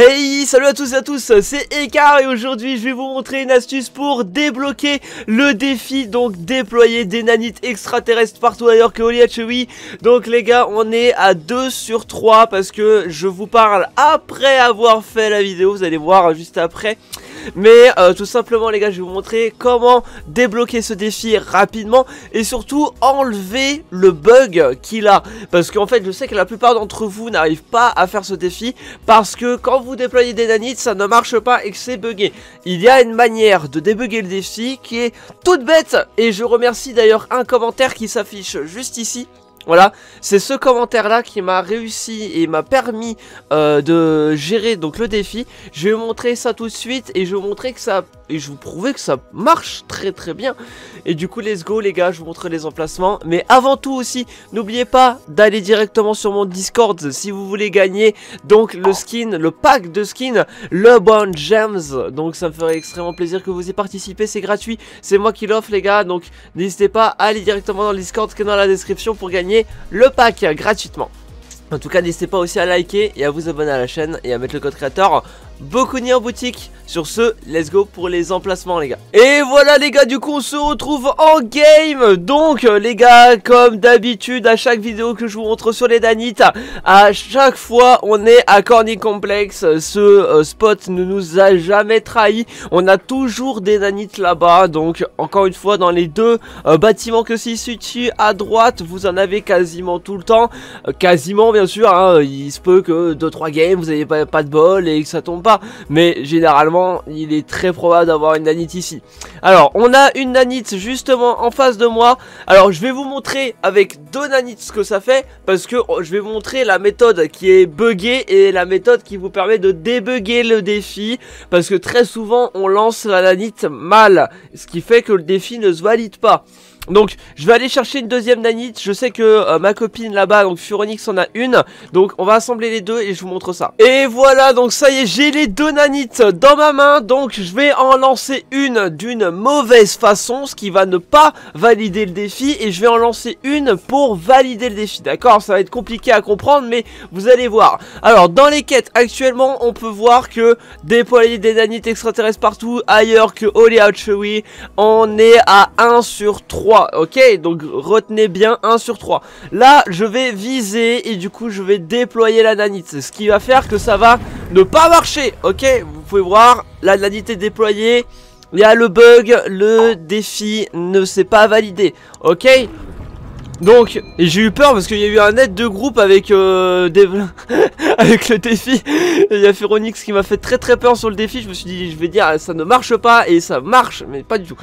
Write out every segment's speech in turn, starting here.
Hey, salut à tous, c'est Écart et aujourd'hui je vais vous montrer une astuce pour débloquer le défi, donc déployer des nanites extraterrestres partout ailleurs que Holly Hatchery. Donc les gars, on est à 2 sur 3 parce que je vous parle après avoir fait la vidéo, vous allez voir juste après. Mais tout simplement les gars, je vais vous montrer comment débloquer ce défi rapidement et surtout enlever le bug qu'il a. Parce qu'en fait je sais que la plupart d'entre vous n'arrivent pas à faire ce défi parce que quand vous déployez des nanites ça ne marche pas et que c'est bugué. Il y a une manière de débugger le défi qui est toute bête et je remercie d'ailleurs un commentaire qui s'affiche juste ici. Voilà, c'est ce commentaire là qui m'a réussi et m'a permis de gérer donc le défi. Je vais vous montrer ça tout de suite et je vais vous montrer que ça... Et je vous prouvais que ça marche très bien. Et du coup let's go les gars, je vous montre les emplacements. Mais avant tout aussi, n'oubliez pas d'aller directement sur mon Discord si vous voulez gagner donc le skin, le pack de skins, le Bon Gems. Donc ça me ferait extrêmement plaisir que vous y participez, c'est gratuit, c'est moi qui l'offre les gars. Donc n'hésitez pas à aller directement dans le Discord qui est dans la description pour gagner le pack gratuitement. En tout cas n'hésitez pas aussi à liker et à vous abonner à la chaîne et à mettre le code créateur Bokuni en boutique. Sur ce, let's go pour les emplacements les gars. Et voilà les gars, du coup on se retrouve en game. Donc les gars, comme d'habitude à chaque vidéo que je vous montre sur les nanites, à chaque fois on est à Corny Complex. Ce spot ne nous a jamais trahi. On a toujours des nanites là-bas. Donc encore une fois dans les deux bâtiments que s'y situent à droite, vous en avez quasiment tout le temps. Quasiment bien sûr hein, il se peut que 2-3 games vous n'avez pas de bol et que ça tombe pas. Mais généralement il est très probable d'avoir une nanite ici. Alors on a une nanite justement en face de moi. Alors je vais vous montrer avec deux nanites ce que ça fait, parce que je vais vous montrer la méthode qui est buggée et la méthode qui vous permet de débugger le défi. Parce que très souvent on lance la nanite mal, ce qui fait que le défi ne se valide pas. Donc je vais aller chercher une deuxième nanite. Je sais que ma copine là-bas, donc Furonix, en a une. Donc on va assembler les deux et je vous montre ça. Et voilà, donc ça y est, j'ai les deux nanites dans ma main. Donc je vais en lancer une d'une mauvaise façon, ce qui va ne pas valider le défi. Et je vais en lancer une pour valider le défi. D'accord, ça va être compliqué à comprendre, mais vous allez voir. Alors dans les quêtes actuellement, on peut voir que déployer des nanites extraterrestres partout ailleurs que Holly Hatchery, on est à 1 sur 3. Ok, donc retenez bien 1 sur 3. Là je vais viser et du coup je vais déployer la nanite, ce qui va faire que ça va ne pas marcher. Ok, vous pouvez voir, la nanite est déployée, il y a le bug, le défi ne s'est pas validé. Ok. Donc, et j'ai eu peur parce qu'il y a eu un aide de groupe avec avec le défi. Il y a Furonix qui m'a fait très peur sur le défi. Je me suis dit, je vais dire, ça ne marche pas. Et ça marche, mais pas du tout.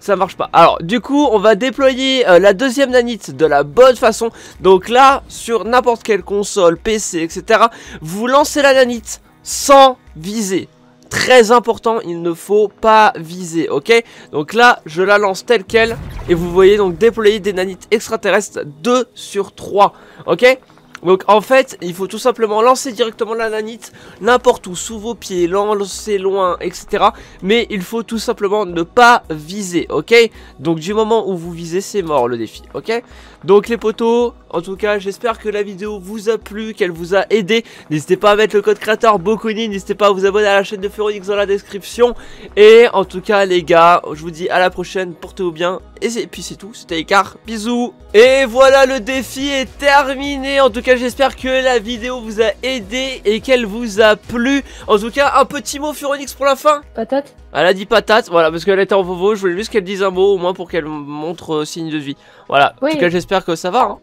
Ça marche pas. Alors, du coup, on va déployer la deuxième nanite de la bonne façon. Donc là, sur n'importe quelle console, PC, etc., vous lancez la nanite sans viser. Très important, il ne faut pas viser, ok? Donc là, je la lance telle qu'elle, et vous voyez donc déployer des nanites extraterrestres 2 sur 3, ok? Donc en fait, il faut tout simplement lancer directement la nanite n'importe où, sous vos pieds, lancer loin, etc. Mais il faut tout simplement ne pas viser, ok? Donc du moment où vous visez, c'est mort le défi, ok? Donc les potos, en tout cas j'espère que la vidéo vous a plu, qu'elle vous a aidé. N'hésitez pas à mettre le code créateur Bokuni, n'hésitez pas à vous abonner à la chaîne de Furonix dans la description. Et en tout cas les gars, je vous dis à la prochaine, portez-vous bien. Et puis c'est tout, c'était Écart, bisous. Et voilà, le défi est terminé. En tout cas j'espère que la vidéo vous a aidé et qu'elle vous a plu. En tout cas un petit mot Furonix pour la fin. Patate. Elle a dit patate, voilà, parce qu'elle était en vovo, je voulais juste qu'elle dise un mot, au moins pour qu'elle montre signe de vie. Voilà, oui. En tout cas j'espère que ça va, hein.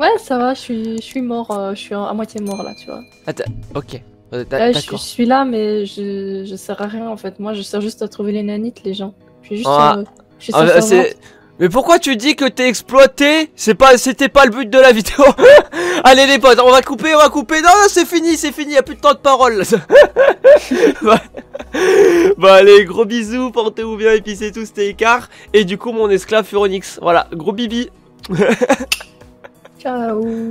Ouais, ça va, je suis mort, je suis à moitié mort là, tu vois. Attends, ok, je suis là, mais je sers à rien en fait, moi je sers juste à trouver les nanites, les gens. Je suis juste... je suis mais pourquoi tu dis que t'es exploité? C'était pas le but de la vidéo. Allez les potes, on va couper. Non, non, c'est fini, y'a plus de temps de parole. Bah allez, gros bisous, portez-vous bien, et puis c'est tout, c'était Écart. Et du coup, mon esclave Furonix, voilà, gros bibi. Ciao.